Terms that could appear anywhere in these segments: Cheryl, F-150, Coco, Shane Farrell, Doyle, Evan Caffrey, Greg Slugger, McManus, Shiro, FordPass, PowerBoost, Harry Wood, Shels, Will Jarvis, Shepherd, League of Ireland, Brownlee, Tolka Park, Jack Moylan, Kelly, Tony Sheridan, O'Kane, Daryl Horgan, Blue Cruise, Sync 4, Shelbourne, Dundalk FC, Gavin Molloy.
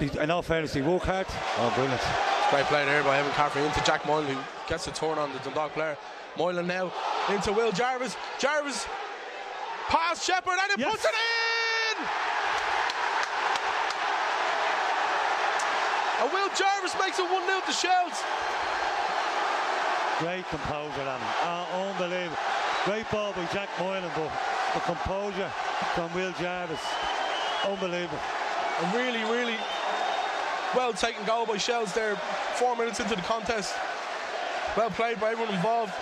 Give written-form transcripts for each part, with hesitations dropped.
In all fairness, he woke hard. Oh, brilliant. Great play there by Evan Caffrey into Jack Moylan, who gets a turn on the Dundalk player. Moylan now into Will Jarvis. Jarvis past Shepherd, and he puts it in! And Will Jarvis makes it 1-0 to Shels. Great composure, and unbelievable. Great ball by Jack Moylan, but the composure from Will Jarvis, unbelievable. A really, really well taken goal by Shels there, 4 minutes into the contest. Well played by everyone involved.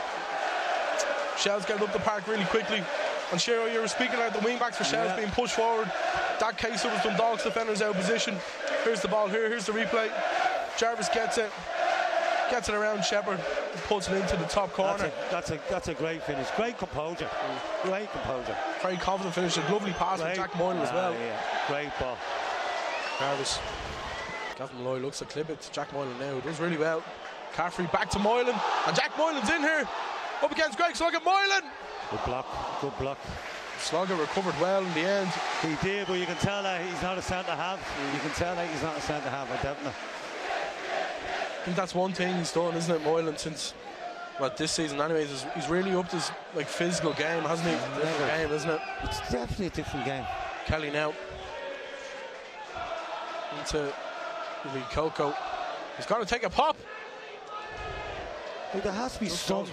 Shels get up the park really quickly. And Shiro, you were speaking about the wing-backs for Shels being pushed forward. That case it was Dundalk's defenders out of position. Here's the ball here, here's the replay. Jarvis gets it around Shepherd, puts it into the top corner. That's a great finish, great composure, great composure. Very confident finish, a lovely pass from Jack Moylan as well. Yeah. Great ball. Jarvis, Gavin Molloy looks to clip it to Jack Moylan now, does really well. Caffrey back to Moylan, and Jack Moylan's in here, up against Greg Slugger. Moylan! Good block, good block. Slugger recovered well in the end. He did, but you can tell that he's not a centre-half. You can tell that he's not a centre-half, I don't know. I think that's one thing he's done, isn't it, Moylan, since, well, this season anyways, is he's really upped his physical game, hasn't he? Different game, isn't it? It's definitely a different game. Kelly now. Into Coco. He's got to take a pop. Well, there has to be some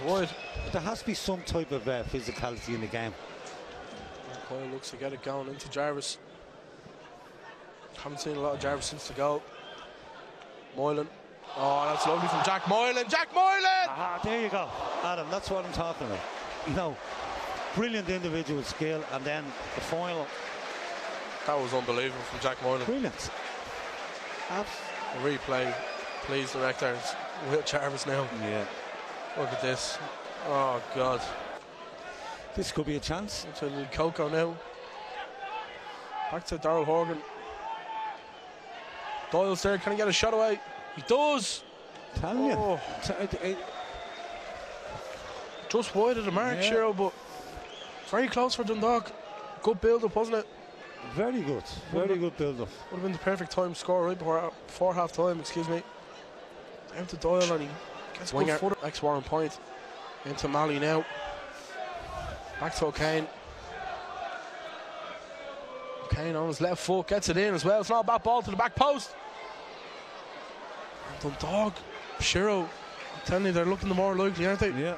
type of physicality in the game. Coyle looks to get it going into Jarvis. Haven't seen a lot of Jarvis since the goal. Moylan. Oh, that's lovely from Jack Moylan. Jack Moylan! Aha, there you go, Adam. That's what I'm talking about. You know, brilliant individual skill, and then the final. That was unbelievable from Jack Moylan. Brilliant. Absolutely. Replay, please, director. Will Jarvis now. Yeah. Look at this. Oh, God. This could be a chance. It's a little Coco now. Back to Daryl Horgan. Doyle's there. Can he get a shot away? He does. I'm telling you. Just wide of the mark, Shiro, but very close for Dundalk. Good build-up, wasn't it? Very good. Very good build-up. Would have been the perfect time to score right before half-time, excuse me. Out to Doyle, and he gets a good footer. Ex-Warren Point into Malley now. Back to O'Kane. O'Kane on his left foot, gets it in as well. It's not a bad ball to the back post. And Dundalk, Shiro, I'm telling you, they're looking the more likely, aren't they? Yeah.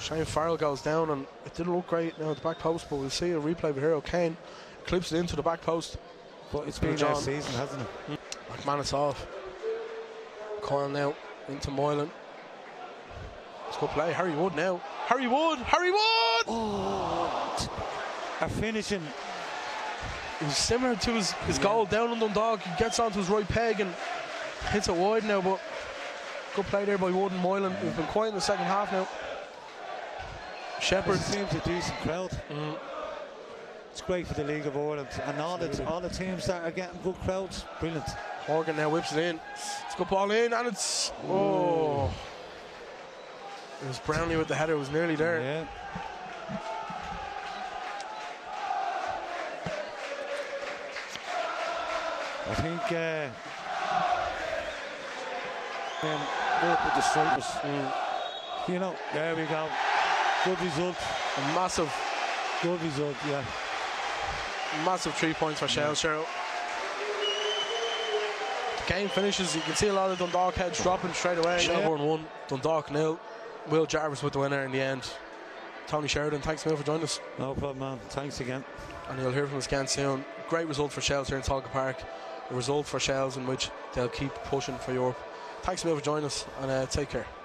Shane Farrell goes down, and it didn't look great now at the back post, but we'll see a replay here. O'Kane clips it into the back post. But it's been a nice season, hasn't it? McManus off. Coyle now into Moylan. Let's go play. Harry Wood now. Harry Wood! Harry Wood! Oh, a finishing. It was similar to his goal down on Dundalk. He gets onto his right peg and hits it wide now, but good play there by Wood and Moylan. We've been quiet in the second half now. Shepherd seems a decent crowd. It's great for the League of Ireland, and all the teams that are getting good crowds. Brilliant. Horgan now whips it in. It's a good ball in, and it's it was Brownlee with the header. It was nearly there. Yeah. I think work with the strikers. You know, there we go. Good result. A massive. Good result. Yeah. Massive 3 points for Shell, Cheryl. The game finishes. You can see a lot of Dundalk heads dropping straight away. Shelbourne 1, Dundalk 0. Will Jarvis with the winner in the end. Tony Sheridan, thanks, Will, for joining us. No problem, man. Thanks again. And you'll hear from us again soon. Great result for Shels here in Talca Park. A result for Shels in which they'll keep pushing for Europe. Thanks, Will, for joining us, and take care.